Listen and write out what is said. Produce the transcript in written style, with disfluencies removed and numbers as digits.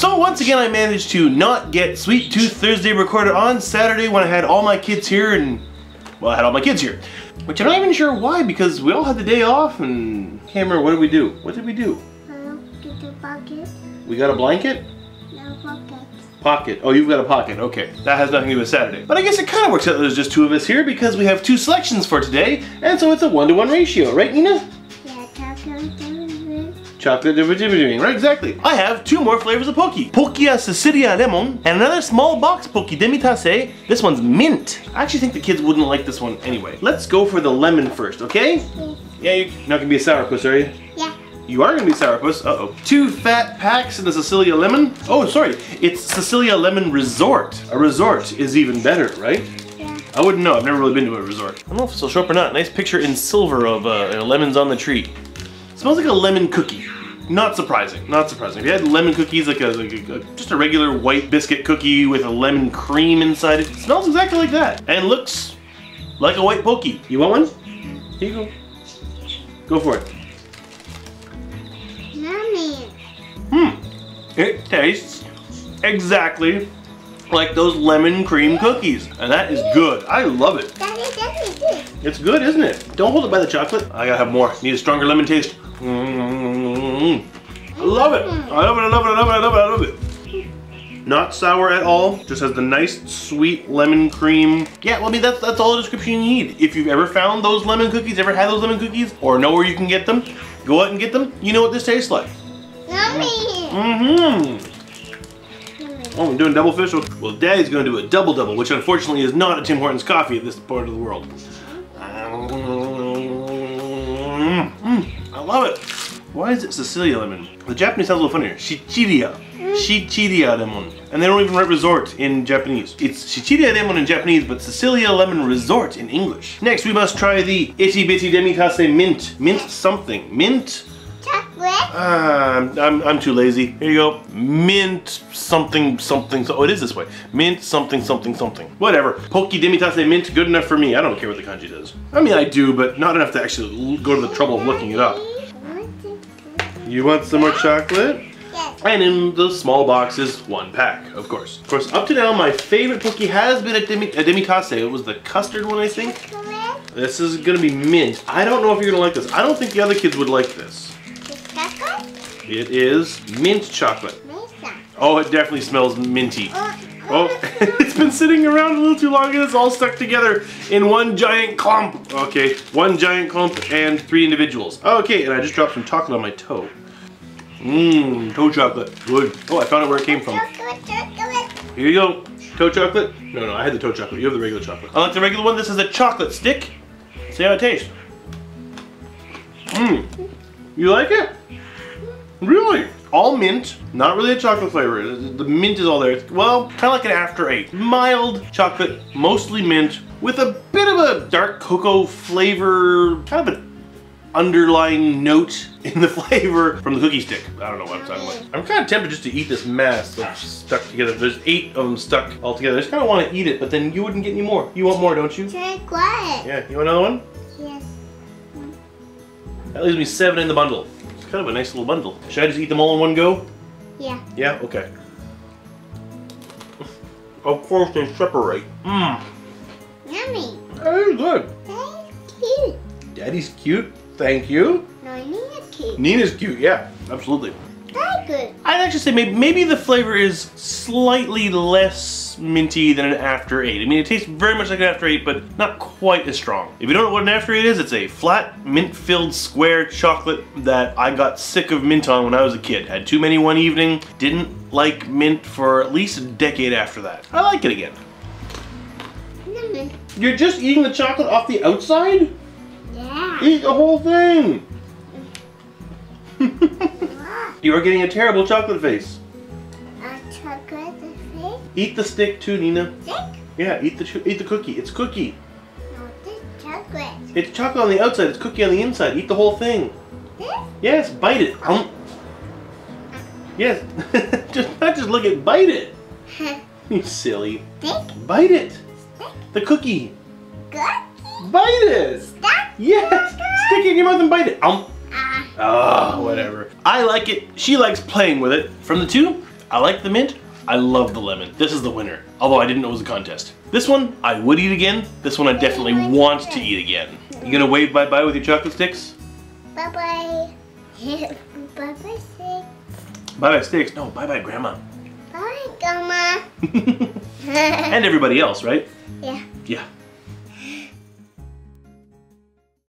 So once again, I managed to not get Sweet Tooth Thursday recorded on Saturday when I had all my kids here, and well, I had all my kids here. Which I'm not even sure why, because we all had the day off and can't remember. What did we do? What did we do? Get a bucket. We got a blanket? No, pocket. Pocket. Oh, you've got a pocket. Okay. That has nothing to do with Saturday. But I guess it kind of works out that there's just two of us here because we have two selections for today, and so it's a 1-to-1 ratio, right, Nina? Yeah, chocolate dividing, right? Exactly. I have two more flavors of Pocky. Pocky Sicilia Lemon and another small box Pocky Demitasse. This one's mint. I actually think the kids wouldn't like this one anyway. Let's go for the lemon first, okay? Yes. Yeah, you're not gonna be a sourpuss, are you? Yeah. You are gonna be sourpuss. Uh oh. Two fat packs in the Sicilia Lemon. Oh, sorry. It's Sicilia Lemon Resort. A resort is even better, right? Yeah. I wouldn't know. I've never really been to a resort. I don't know if this will show up or not. Nice picture in silver of lemons on the tree. Smells like a lemon cookie. Not surprising, not surprising. If you had lemon cookies, just a regular white biscuit cookie with a lemon cream inside it, it smells exactly like that. And looks like a white Pocky. You want one? Here you go. Go for it. Yummy. Hmm, it tastes exactly like those lemon cream cookies. And that is good, I love it. It's good, isn't it? Don't hold it by the chocolate. I gotta have more, need a stronger lemon taste. I love it. I love it, I love it, I love it, I love it, I love it. Not sour at all, just has the nice sweet lemon cream. Yeah, well, I mean, that's all the description you need. If you've ever found those lemon cookies, ever had those lemon cookies, or know where you can get them, go out and get them, you know what this tastes like. Yummy. Mm-hmm. Oh, I'm doing double fish. Well, Daddy's gonna do a double-double, which unfortunately is not a Tim Hortons coffee at this part of the world. I love it. Why is it Sicilia lemon? The Japanese sounds a little funnier. Sicilia. Sicilia lemon. And they don't even write resort in Japanese. It's Sicilia lemon in Japanese, but Sicilia lemon resort in English. Next, we must try the Itty Bitty Demitasse mint. Mint something. Mint? Chocolate? I'm too lazy. Here you go. Mint something something. Oh, it is this way. Mint something something something. Whatever. Pocky Demitasse mint. Good enough for me. I don't care what the kanji does. I mean, I do, but not enough to actually go to the trouble of looking it up. You want some more chocolate? Yes. And in those small boxes, one pack, of course. Of course, up to now, my favorite Pocky has been a Demitasse. It was the custard one, I think. Chocolate. This is gonna be mint. I don't know if you're gonna like this. I don't think the other kids would like this. It's chocolate? It is mint chocolate. Mint. Oh, it definitely smells minty. Oh, it's been sitting around a little too long and it's all stuck together in one giant clump. Okay, one giant clump and three individuals. Okay, and I just dropped some chocolate on my toe. Mmm, toe chocolate, good. Oh, I found out where it came from. Chocolate, chocolate. Here you go, toe chocolate. No, no, I had the toe chocolate, you have the regular chocolate. I like the regular one, this is a chocolate stick. See how it tastes. Mmm, you like it? Really? All mint, not really a chocolate flavor. The mint is all there. It's, well, kind of like an After Eight. Mild chocolate, mostly mint, with a bit of a dark cocoa flavor, kind of an underlying note in the flavor from the cookie stick. I don't know what I'm talking about. I'm kind of tempted just to eat this mass that's stuck together. There's 8 of them stuck all together. I just kind of want to eat it, but then you wouldn't get any more. You want more, don't you? Take what? Yeah, you want another one? Yes. That leaves me 7 in the bundle. Kind of a nice little bundle. Should I just eat them all in one go? Yeah. Yeah? Okay. Of course they separate. Mmm. Yummy. That is good. Daddy's cute. Daddy's cute? Thank you. No, Nina's cute. Nina's cute, yeah. Absolutely. That's good. I'd actually say maybe the flavor is slightly less minty than an After Eight. I mean, it tastes very much like an After Eight, but not quite as strong. If you don't know what an After Eight is, it's a flat, mint-filled square chocolate that I got sick of mint on when I was a kid. Had too many one evening, didn't like mint for at least a decade after that. I like it again. Mm-hmm. You're just eating the chocolate off the outside? Yeah. Eat the whole thing. You are getting a terrible chocolate face. A chocolate face? Eat the stick too, Nina. Stick? Yeah, eat the cookie. It's cookie. No, this chocolate. It's chocolate on the outside. It's cookie on the inside. Eat the whole thing. This? Yes, bite it. Yes, not just look at bite it. You silly. Stick? Bite it. Stick? The cookie. Cookie? Bite it. Stick? Yes. Stick it in your mouth and bite it. Oh, whatever. I like it. She likes playing with it. From the two, I like the mint. I love the lemon. This is the winner, although I didn't know it was a contest. This one, I would eat again. This one I definitely want to eat again. You gonna wave bye-bye with your chocolate sticks? Bye-bye. Bye-bye sticks. Bye-bye sticks? No, bye-bye Grandma. Bye, Grandma. And everybody else, right? Yeah. Yeah.